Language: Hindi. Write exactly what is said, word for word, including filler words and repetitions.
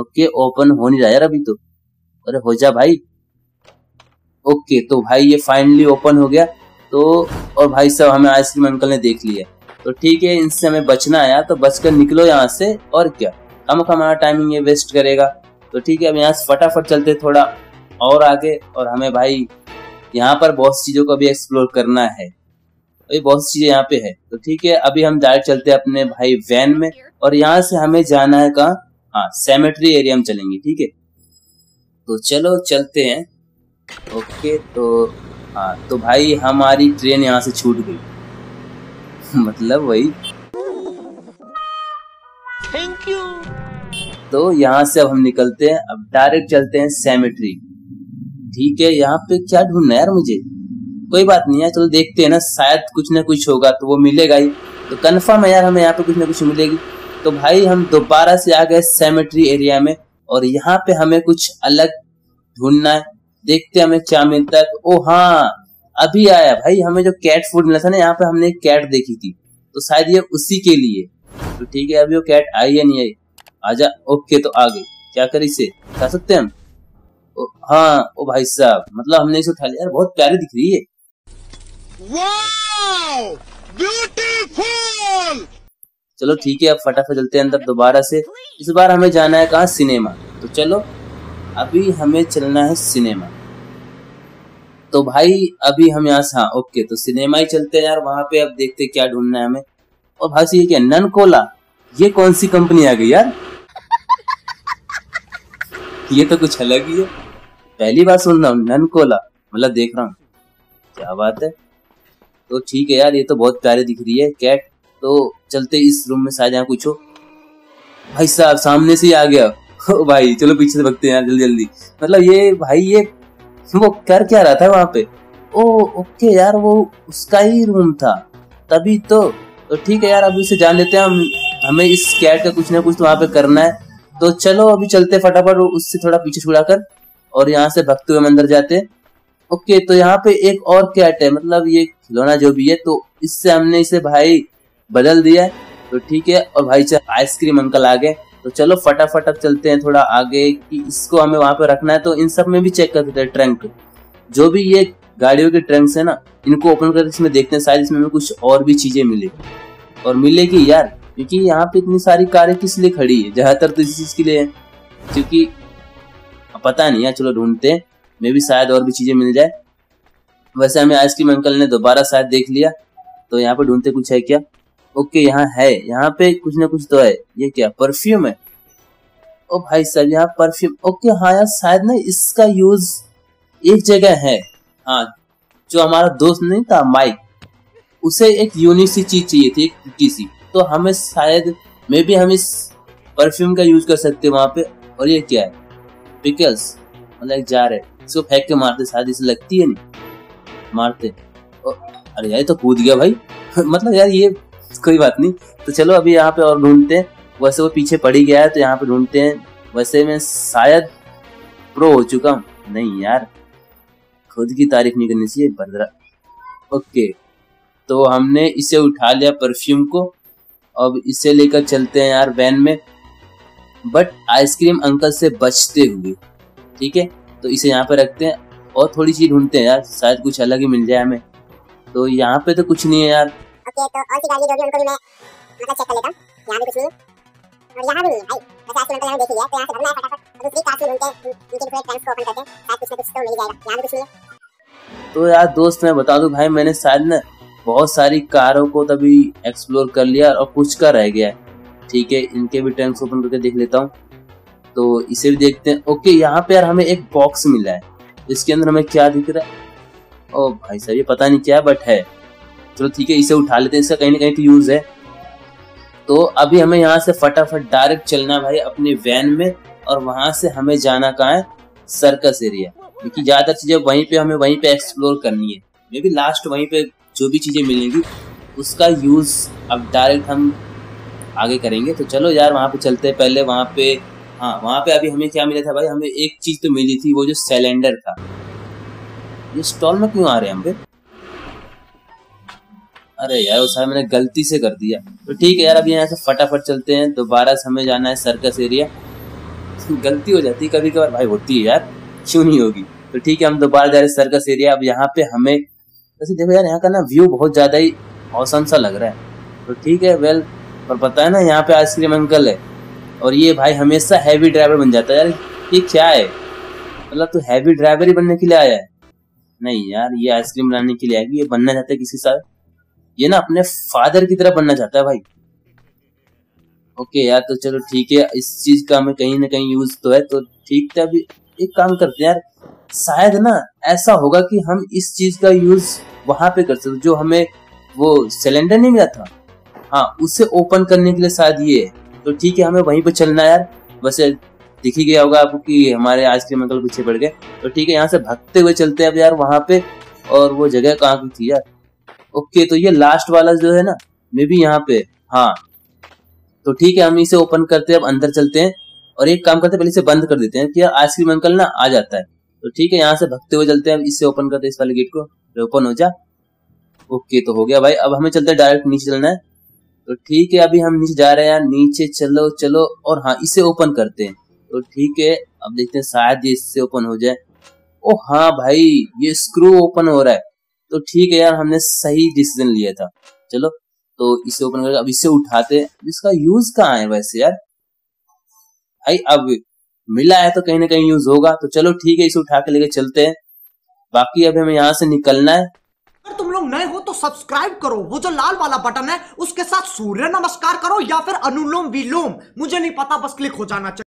ओके ओपन हो नहीं रहा यार अभी तो। अरे हो जा भाई। ओके तो भाई ये फाइनली ओपन हो गया तो, और भाई साहब हमें आइसक्रीम अंकल ने देख लिया तो ठीक है इनसे हमें बचना है तो बचकर निकलो यहाँ से। और क्या हम हमारा टाइमिंग ये वेस्ट करेगा तो ठीक है अब यहाँ से फटाफट चलते थोड़ा और आगे। और हमें भाई यहाँ पर बहुत सी चीज़ों को भी एक्सप्लोर करना है, ये बहुत सी चीज़ें यहाँ पे है तो ठीक है अभी हम डायरेक्ट चलते हैं अपने भाई वैन में। और यहाँ से हमें जाना है कहाँ, हाँ सेमेट्री एरिया में चलेंगे ठीक है तो चलो चलते हैं। ओके तो हाँ तो भाई हमारी ट्रेन यहाँ से छूट गई मतलब वही थैंक यू। तो यहाँ से अब हम निकलते हैं, अब डायरेक्ट चलते हैं सेमेट्री ठीक है। यहाँ पे क्या ढूंढना है यार मुझे, कोई बात नहीं यार चलो देखते हैं ना, शायद कुछ ना कुछ होगा तो वो मिलेगा ही तो कन्फर्म है यार हमें यहाँ पे कुछ ना कुछ मिलेगी। तो भाई हम दोबारा से आ गए सेमेट्री एरिया में और यहाँ पे हमें कुछ अलग ढूंढना है, देखते हैं हमें क्या मिलता है। तो ओ हाँ अभी आया भाई हमें जो कैट फूड मिला था ना, यहाँ पे हमने एक कैट देखी थी तो शायद ये उसी के लिए तो ठीक है। अभी वो कैट आई या नहीं आई, आजा। ओके तो आ गई, क्या करें इसे, खा सकते हैं हम। ओ, हाँ ओ भाई साहब मतलब हमने इसे उठा लिया यार, बहुत प्यारी दिख रही है। Wow beautiful. चलो ठीक है अब फटाफट चलते हैं अंदर दोबारा से। इस बार हमें जाना है कहाँ, सिनेमा। तो चलो अभी हमें चलना है सिनेमा तो भाई अभी हम यहाँ से, हाँ ओके तो सिनेमा ही चलते हैं यार। वहां पे अब देखते क्या ढूंढना है हमें। और भाई ये क्या नन कोला, ये कौन सी कंपनी आ गई यार, ये तो कुछ अलग ही है, पहली बार सुन रहा हूँ नन कोला, मतलब देख रहा हूँ, क्या बात है। तो ठीक है यार ये तो बहुत प्यारी दिख रही है कैट। तो चलते इस रूम में, शायद यहाँ कुछ हो। भाई साहब सामने से ही आ गया, ओ भाई चलो पीछे से भगते हैं यार जल्दी जल्दी। मतलब ये भाई ये वो कर क्या रहा था वहाँ पे, ओ ओके यार वो उसका ही रूम था तभी तो। तो ठीक है यार अभी उसे जान लेते हैं हम, हमें इस कैट का कुछ ना कुछ तो वहाँ पे करना है। तो चलो अभी चलते फटाफट उससे थोड़ा पीछे छुड़ाकर और यहाँ से भगते हुए अंदर जाते। ओके तो यहाँ पे एक और कैट है, मतलब ये खिलौना जो भी है तो इससे हमने इसे भाई बदल दिया है तो ठीक है। और भाई साहब आइसक्रीम अंकल आ गए तो चलो फटाफट अब चलते हैं थोड़ा आगे कि इसको हमें वहाँ पे रखना है। तो इन सब में भी चेक कर देते हैं ट्रंक, जो भी ये गाड़ियों के ट्रंक्स है ना इनको ओपन करके इसमें देखते हैं, शायद इसमें हमें कुछ और भी चीजें मिलेगी और मिलेगी यार, क्योंकि यहाँ पे इतनी सारी कारें किस लिए खड़ी है, ज्यादातर तो इसी चीज के लिए है क्योंकि पता नहीं यार। चलो ढूंढते हैं, मे भी शायद और भी चीजें मिल जाए। वैसे हमें आइसक्रीम अंकल ने दोबारा शायद देख लिया तो यहाँ पे ढूंढते कुछ है क्या। ओके यहाँ है, यहाँ पे कुछ ना कुछ तो है, ये क्या परफ्यूम है। ओ भाई साहब यहाँ परफ्यूम, ओके हाँ यार शायद ना इसका यूज एक जगह है, हाँ जो हमारा दोस्त नहीं था माइक, उसे एक यूनिक सी चीज चाहिए थी किसी, तो हमें शायद मे भी हम इस परफ्यूम का यूज कर सकते हैं वहां पे। और ये क्या है, पिकल्स, मतलब एक जार है, इसको फेंक के मारते शायद इसे लगती है नहीं मारते। और, अरे यार तो कूद गया भाई मतलब यार ये कोई बात नहीं। तो चलो अभी यहाँ पे और ढूंढते हैं, वैसे वो पीछे पड़ी गया है तो यहाँ पे ढूंढते हैं। वैसे मैं शायद प्रो हो चुका हूँ, नहीं यार खुद की तारीफ नहीं करनी चाहिए बंदरा। ओके तो हमने इसे उठा लिया परफ्यूम को, अब इसे लेकर चलते हैं यार वैन में, बट आइसक्रीम अंकल से बचते हुए ठीक है। तो इसे यहाँ पे रखते हैं और थोड़ी चीज ढूंढते हैं यार, शायद कुछ अलग ही मिल जाए हमें। तो यहाँ पे तो कुछ नहीं है यार, तो यार दोस्त मैं बता दूं भाई मैंने शायद ना बहुत सारी कारों को तभी एक्सप्लोर कर लिया और कुछ का रह गया ठीक है। इनके भी टैंक्स ओपन करके देख लेता हूँ तो इसे भी देखते हैं। ओके यहाँ पे यार हमें एक बॉक्स मिला है, इसके अंदर हमें क्या दिख रहा है, ओ भाई साहब ये पता नहीं क्या है बट है, चलो ठीक है इसे उठा लेते हैं, इसका कहीं ना कहीं तो यूज है। तो अभी हमें यहाँ से फटाफट डायरेक्ट चलना भाई अपने वैन में और वहां से हमें जाना कहाँ है, सर्कस एरिया, क्योंकि ज्यादातर चीजें वहीं पे हमें वहीं पे एक्सप्लोर करनी है, मे बी लास्ट वहीं पे जो भी चीजें मिलेंगी उसका यूज अब डायरेक्ट हम आगे करेंगे। तो चलो यार वहाँ पे चलते हैं पहले वहाँ पे, हाँ वहाँ पे अभी हमें क्या मिला था भाई, हमें एक चीज तो मिली थी वो जो सिलेंडर था। ये स्टॉल में क्यों आ रहे हैं हम पे, अरे यार उस मैंने गलती से कर दिया। तो ठीक है यार अभी यहाँ से फटाफट चलते हैं, दोबारा से हमें जाना है सर्कस एरिया। गलती हो जाती है कभी कभार भाई, होती है यार, क्यों नहीं होगी। तो ठीक है, हम दोबारा जा रहे सर्कस एरिया। अब यहाँ पे हमें वैसे देखो यार, यहाँ का ना व्यू बहुत ज़्यादा ही औसम सा लग रहा है। तो ठीक है वेल, और पता है ना यहाँ पे आइसक्रीम अंकल है, और ये भाई हमेशा हैवी ड्राइवर बन जाता है। यार ये क्या है, मतलब तू तो हैवी ड्राइवर ही बनने के लिए आया है? नहीं यार, ये आइसक्रीम बनाने के लिए आएगी, ये बनना चाहता है किसी साथ, ये ना अपने फादर की तरह बनना चाहता है भाई। ओके यार, तो चलो ठीक है, इस चीज का हमें कहीं ना कहीं यूज तो है। तो ठीक है, अभी एक काम करते हैं यार, शायद ना ऐसा होगा कि हम इस चीज का यूज वहां पे कर सकते, जो हमें वो सिलेंडर नहीं मिला था, हाँ, उसे ओपन करने के लिए शायद ये। तो ठीक है, हमें वहीं पे चलना है यार। वैसे दिख ही गया होगा आपको कि हमारे आइसक्रीम अंकल पीछे पड़ गए। तो ठीक है, यहाँ से भागते हुए चलते हैं अब यार वहाँ पे। और वो जगह कहाँ की थी यार? ओके, तो ये लास्ट वाला जो है ना, मे बी यहाँ पे, हाँ। तो ठीक है, हम इसे ओपन करते हैं, अब अंदर चलते हैं। और एक काम करते हैं, पहले इसे बंद कर देते हैं कि यार आइसक्रीम अंकल ना आ जाता है। तो ठीक है, यहाँ से भगते हुए चलते हैं, अब इससे ओपन करते हैं, इस वाले गेट को ओपन हो जा। ओके, तो हो गया भाई। अब हमें चलते हैं, डायरेक्ट नीचे चलना है। तो ठीक है, अभी हम नीचे जा रहे हैं यार, नीचे चलो चलो, और हाँ इसे ओपन करते हैं। तो ठीक है, अब देखते हैं शायद ये इससे ओपन हो जाए। ओ हाँ भाई, ये स्क्रू ओपन हो रहा है। तो ठीक है यार, हमने सही डिसीजन लिया था। चलो तो इसे ओपन करके अब इसे उठाते हैं। इसका यूज कहाँ है वैसे यार? भाई अब मिला है तो कहीं ना कहीं यूज होगा। तो चलो ठीक है, इसे उठा के लेके चलते हैं। बाकी अब हमें यहाँ से निकलना है। अगर तुम लोग नए हो तो सब्सक्राइब करो, वो जो लाल वाला बटन है उसके साथ सूर्य नमस्कार करो या फिर अनुलोम विलोम, मुझे नहीं पता, बस क्लिक हो जाना चाहिए।